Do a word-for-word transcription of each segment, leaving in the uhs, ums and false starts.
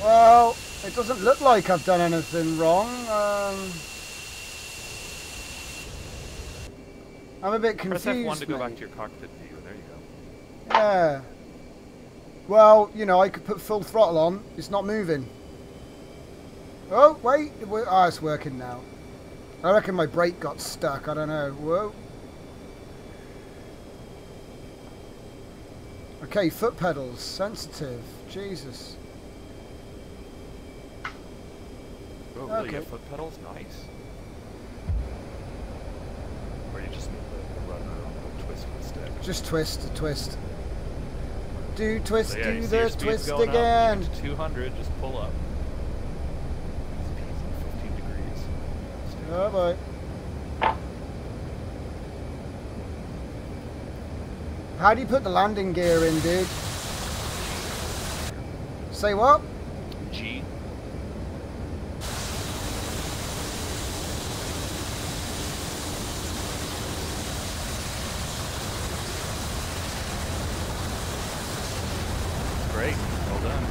Well, it doesn't look like I've done anything wrong. Um, I'm a bit confused. Press F one to go back to your cockpit view. There you go. Yeah. Well, you know, I could put full throttle on. It's not moving. Oh, wait. Ah, oh, it's working now. I reckon my brake got stuck. I don't know. Whoa. Okay, foot pedals, sensitive. Jesus. Oh, really? Okay. You have foot pedals? Nice. Or you just need the rudder and twist instead. Just twist, twist. Do twist, so, yeah, do the twist again. Up, two hundred, just pull up. Speed's at fifteen degrees. Stay oh boy. How do you put the landing gear in, dude? Say what? G. Great. Well done.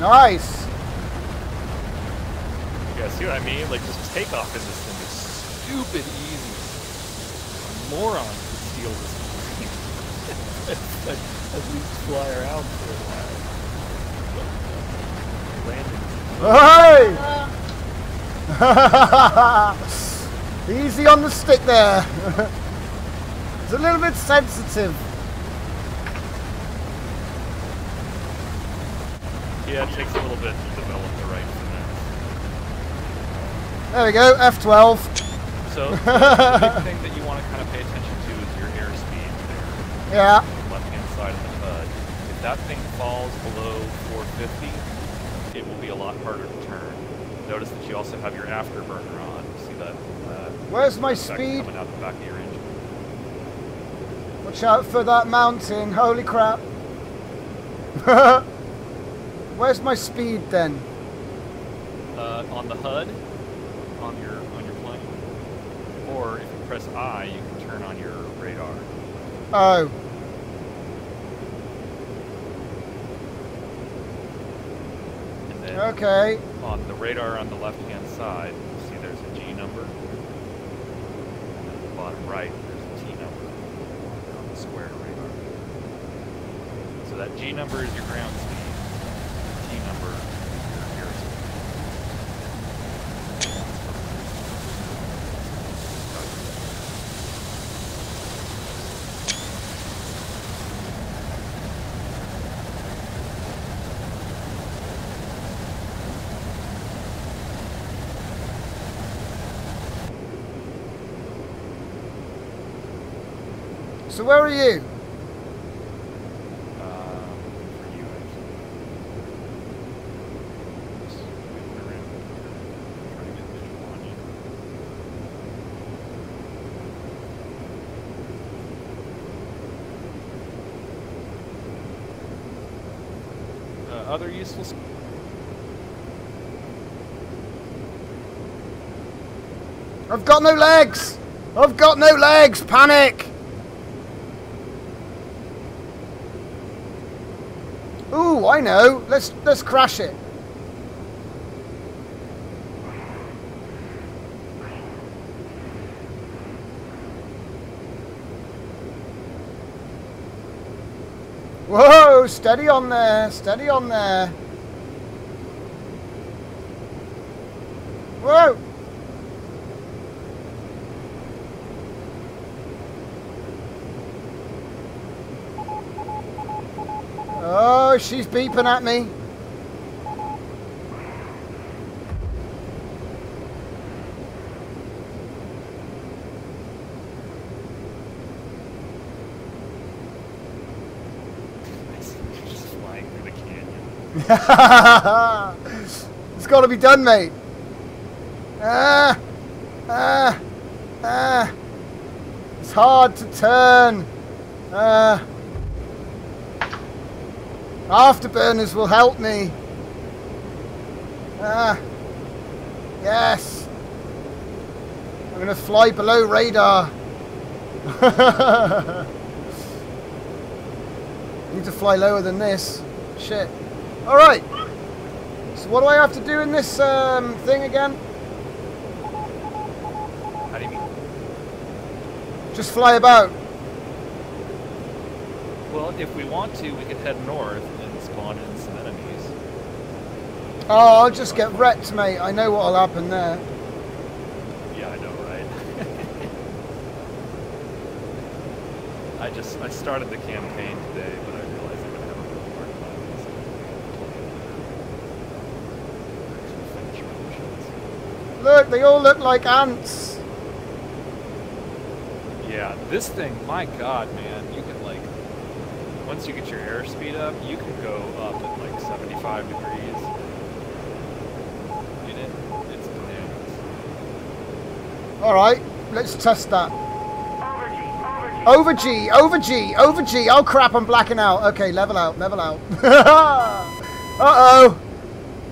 Nice. Yeah, see what I mean? Like, just takeoff in this thing is stupid easy. Morons to steal this plane. Like, at least fly around for a while. Landing. Oh, hey! Easy on the stick there. It's a little bit sensitive. Yeah, it takes a little bit to develop the right. There we go, F twelve. So, the big thing that you want to kind of pay attention to is your airspeed there. Yeah. On the left-hand side of the T U D. If that thing falls below four fifty, it will be a lot harder to turn. Notice that you also have your afterburner on. See that? Uh, Where's my speed? Coming out the back of your engine. Watch out for that mountain, holy crap. Where's my speed then? Uh, on the H U D. On your on your plane, or if you press I, you can turn on your radar. Oh. And then okay. On the radar on the left-hand side, you see there's a G number. And at the bottom right, there's a T number on the square radar. So that G number is your ground speed. So where are you? Uh, for you actually. Uh, other useless. I've got no legs. I've got no legs. Panic. Ooh, I know. Let's let's crash it. Whoa! Steady on there. Steady on there. Whoa! Oh, she's beeping at me. Just flying through the canyon. It's got to be done, mate. Ah, ah, ah. It's hard to turn. Ah. Uh, Afterburners will help me. Ah, yes. I'm going to fly below radar. Need to fly lower than this. Shit. Alright. So what do I have to do in this um, thing again? How do you mean? Just fly about. Well, if we want to, we could head north and spawn in some enemies. Oh, I'll just get wrecked, mate. I know what'll happen there. Yeah, I know, right? I just, I started the campaign today, but I realized I'm going to have a little hard time. Look, they all look like ants. Yeah, this thing, my god, man, you can like, once you get your airspeed up, you can go up at like seventy-five degrees. Alright, let's test that. Over G, over G, over G. Oh crap, I'm blacking out. Okay, level out, level out. Uh-oh.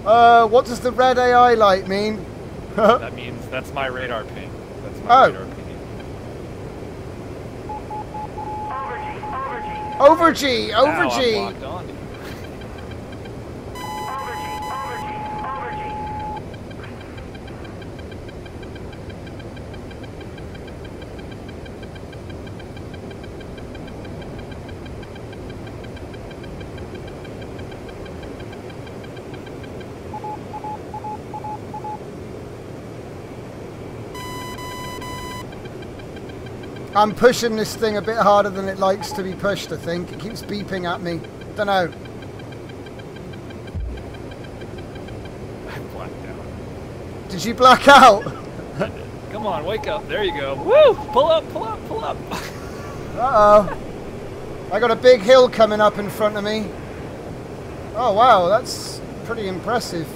Uh, what does the red A I light mean? That means that's my radar ping. That's my oh. radar ping. Over G, over G. Over G, over G. Ow, I'm locked on, dude. I'm pushing this thing a bit harder than it likes to be pushed, I think. It keeps beeping at me. Don't know. I blacked out. Did you black out? Come on, wake up. There you go. Woo! Pull up, pull up, pull up. Uh-oh. I got a big hill coming up in front of me. Oh, wow. That's pretty impressive.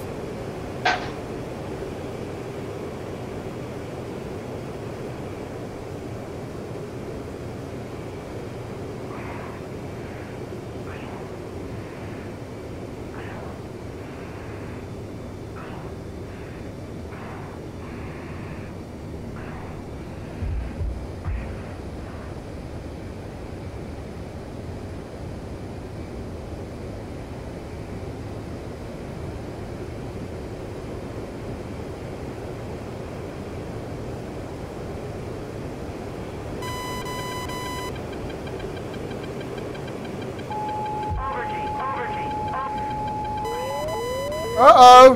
Uh-oh!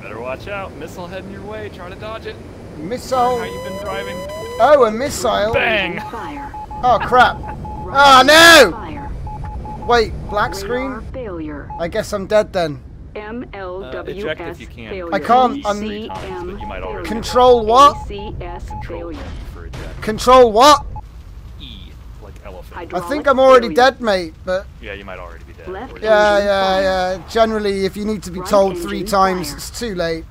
Better watch out. Missile heading your way. Try to dodge it. Missile. How you been driving? Oh, a missile. Bang! Fire. Oh, crap. Oh, no! Fire. Wait, black screen? Failure. I guess I'm dead then. M L W S uh, eject if you can. Failure. I can't. I'm... Times, you might Control what? Control, for Control what? E, like elephant. I think I'm already failure. dead, mate, but... Yeah, you might already be. Yeah, yeah, yeah. Generally, if you need to be told three times, it's too late.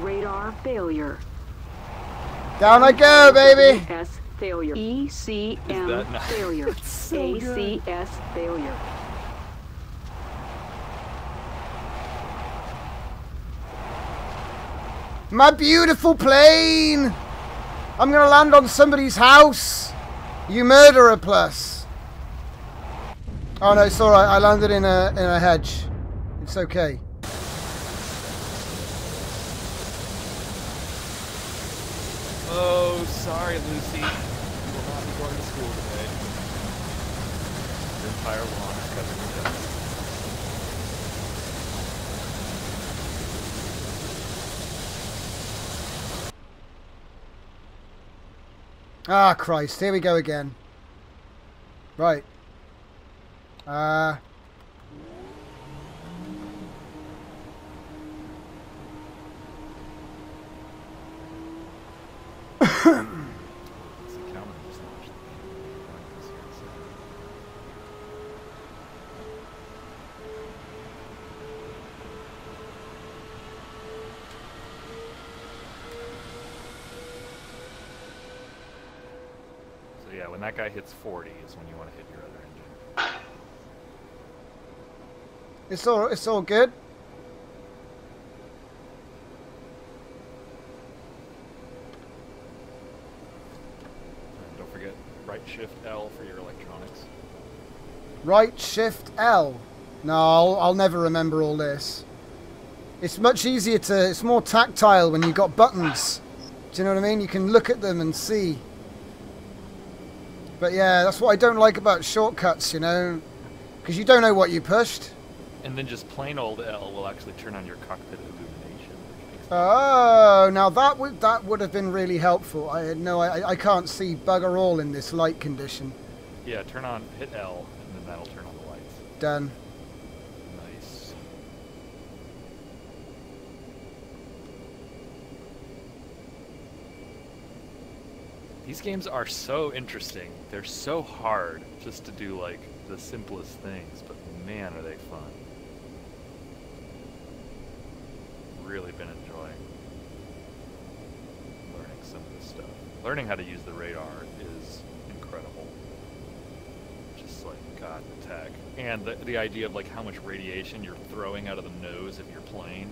Radar failure. Down I go, baby. S failure. E C M failure. A C S failure. My beautiful plane. I'm gonna land on somebody's house. You murderer, plus. Oh no, it's alright, I landed in a in a hedge. It's okay. Oh, sorry Lucy. You will not be going to school today. Your entire lawn is covered in dust. Ah Christ, here we go again. Right. Uh, so yeah, when that guy hits forty is when you want to hit your other engine. It's all, it's all good. And don't Right shift L for your electronics. Right shift L. No, I'll, I'll never remember all this. It's much easier to... It's more tactile when you've got buttons. Do you know what I mean? You can look at them and see. But yeah, that's what I don't like about shortcuts, you know? Because you don't know what you pushed. And then just plain old L will actually turn on your cockpit illumination. Oh, now that would that would have been really helpful. I no, I, I can't see bugger all in this light condition. Yeah, turn on, hit L, and then that'll turn on the lights. Done. Nice. These games are so interesting. They're so hard just to do, like, the simplest things, but man, are they fun. Really been enjoying learning some of this stuff. Learning how to use the radar is incredible. Just like, god, the tech. And the, the idea of, like, how much radiation you're throwing out of the nose of your plane.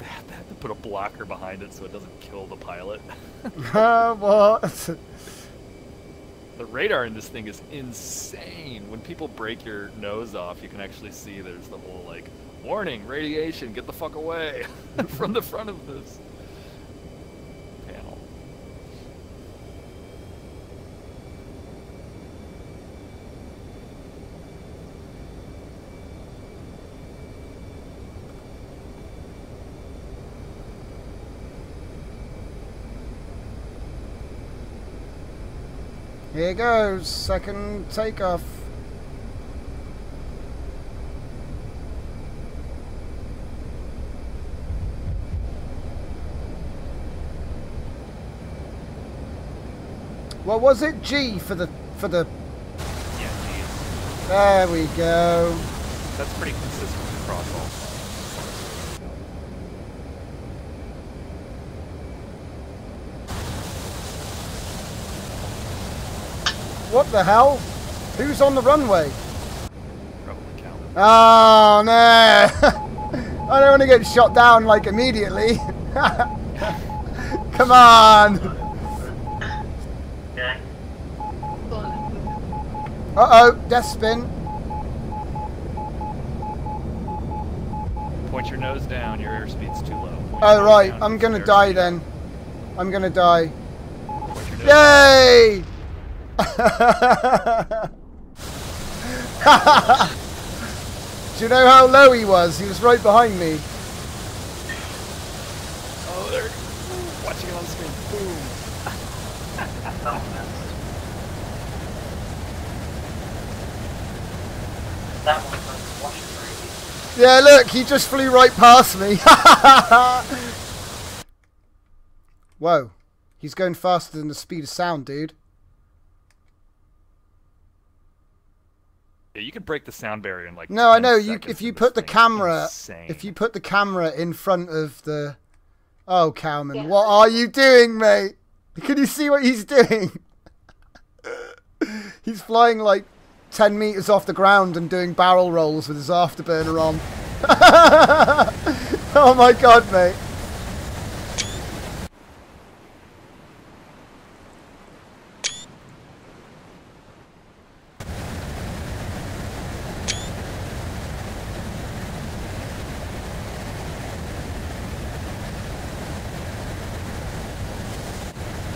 They have to put a blocker behind it so it doesn't kill the pilot. What? The radar in this thing is insane. When people break your nose off, you can actually see there's the whole, like, warning, radiation, get the fuck away from the front of this panel. Here goes, second takeoff. What was it? G for the for the. Yeah, G. There we go. That's pretty consistent across all. What the hell? Who's on the runway? Probably Calvin. Oh no! I don't want to get shot down like immediately. Come on! Uh-oh, death spin. Point your nose down, your airspeed's too low. Point oh right, down, I'm gonna die then. I'm gonna die. Yay! Down. Do you know how low he was? He was right behind me. Oh, they're watching it on screen. Boom. That one was watching. Yeah, look, he just flew right past me. Whoa, he's going faster than the speed of sound, dude. Yeah, you could break the sound barrier in like. No, I know. You, if you put the camera, insane. if you put the camera in front of the, oh, Cowman, yeah. What are you doing, mate? Can you see what he's doing? He's flying like ten meters off the ground and doing barrel rolls with his afterburner on. Oh my god, mate.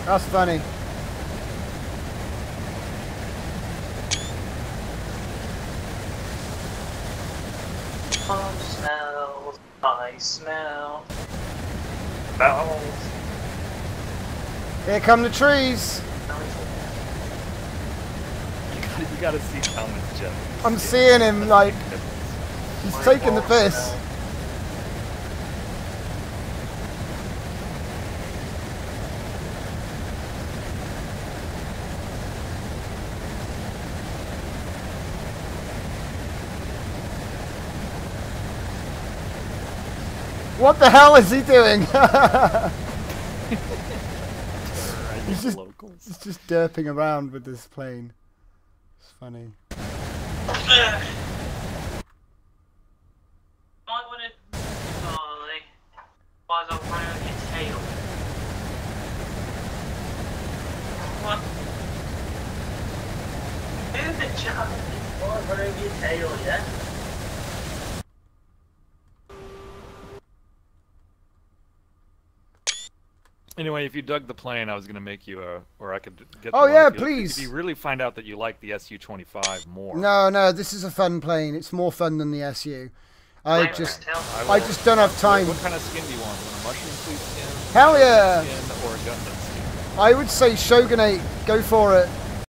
That's funny. Oh, smells. I smell. Bells. Here come the trees. You gotta, you gotta see Thomas Jones. I'm seeing him like he's My taking the piss. Smell. What the hell is he doing? he's, just, he's just derping around with this plane. It's funny. Anyway, if you dug the plane, I was going to make you a, or I could get. Oh yeah, please. If you really find out that you like the S U twenty-five more. No, no, this is a fun plane. It's more fun than the S U. I just, I, I just don't have time. What kind of skin do you want? A mushroom fleet skin? Hell yeah! Skin or a Gundam skin? I would say Shogunate. Go for it.